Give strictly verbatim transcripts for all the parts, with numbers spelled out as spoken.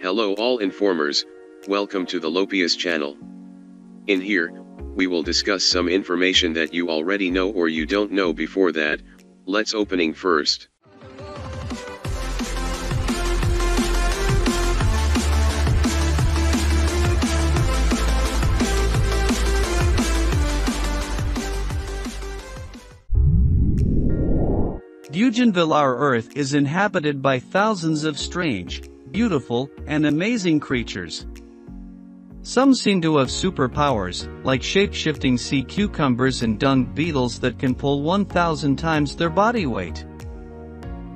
Hello all informers, welcome to the Lopius channel. In here, we will discuss some information that you already know or you don't know. Before that, let's opening first. Dugenville, our Earth is inhabited by thousands of strange, beautiful, and amazing creatures. Some seem to have superpowers, like shape-shifting sea cucumbers and dung beetles that can pull one thousand times their body weight.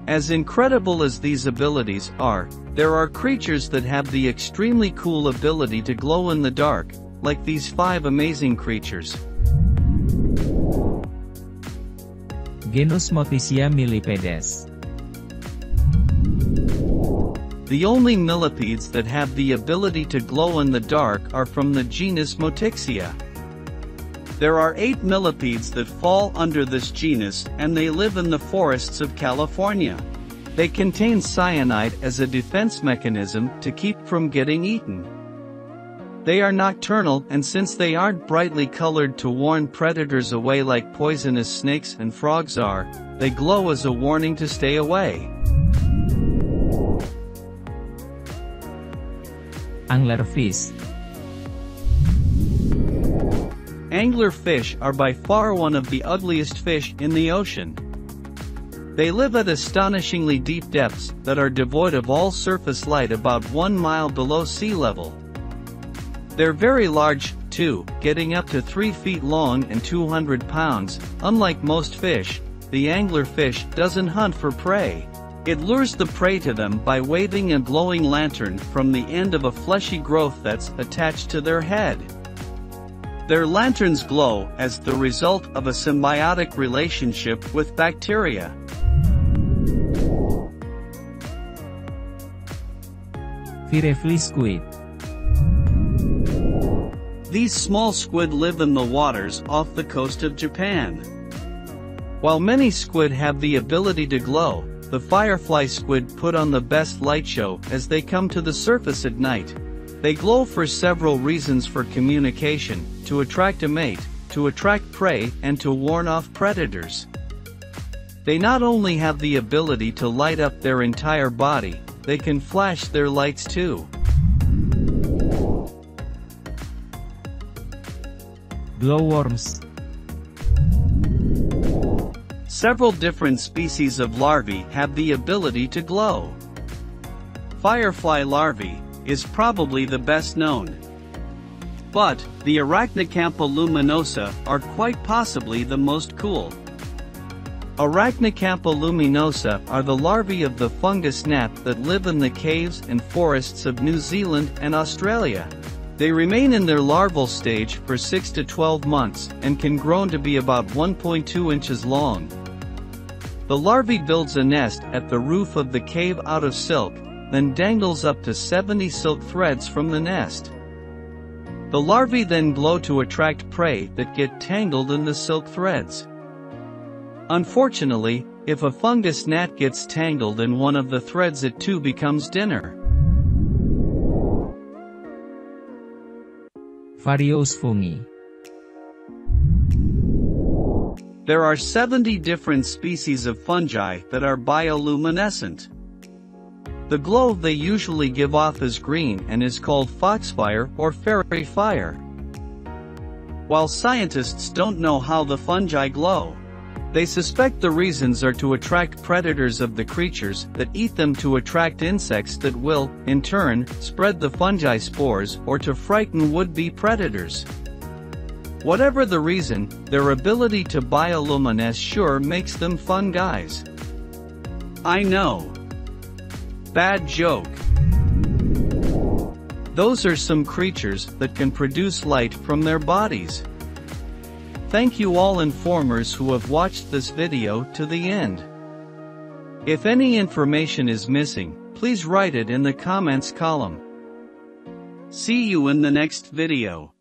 As incredible as these abilities are, there are creatures that have the extremely cool ability to glow in the dark, like these five amazing creatures. Genus Motyxia millipedes. The only millipedes that have the ability to glow in the dark are from the genus Motyxia. There are eight millipedes that fall under this genus, and they live in the forests of California. They contain cyanide as a defense mechanism to keep from getting eaten. They are nocturnal, and since they aren't brightly colored to warn predators away like poisonous snakes and frogs are, they glow as a warning to stay away. Anglerfish. Anglerfish are by far one of the ugliest fish in the ocean. They live at astonishingly deep depths that are devoid of all surface light, about one mile below sea level. They're very large, too, getting up to three feet long and two hundred pounds. Unlike most fish, the anglerfish doesn't hunt for prey. It lures the prey to them by waving a glowing lantern from the end of a fleshy growth that's attached to their head. Their lanterns glow as the result of a symbiotic relationship with bacteria. Firefly squid. These small squid live in the waters off the coast of Japan. While many squid have the ability to glow, the firefly squid put on the best light show as they come to the surface at night. They glow for several reasons: for communication, to attract a mate, to attract prey, and to warn off predators. They not only have the ability to light up their entire body, they can flash their lights too. Glowworms. Several different species of larvae have the ability to glow. Firefly larvae is probably the best known, but the Arachnocampa luminosa are quite possibly the most cool. Arachnocampa luminosa are the larvae of the fungus gnat that live in the caves and forests of New Zealand and Australia. They remain in their larval stage for six to twelve months and can grow to be about one point two inches long. The larvae builds a nest at the roof of the cave out of silk, then dangles up to seventy silk threads from the nest. The larvae then glow to attract prey that get tangled in the silk threads. Unfortunately, if a fungus gnat gets tangled in one of the threads, it too becomes dinner. Various fungi. There are seventy different species of fungi that are bioluminescent. The glow they usually give off is green and is called foxfire or fairy fire. While scientists don't know how the fungi glow, they suspect the reasons are to attract predators of the creatures that eat them, to attract insects that will, in turn, spread the fungi spores, or to frighten would-be predators. Whatever the reason, their ability to bioluminesce sure makes them fun guys. I know. Bad joke. Those are some creatures that can produce light from their bodies. Thank you all informers who have watched this video to the end. If any information is missing, please write it in the comments column. See you in the next video.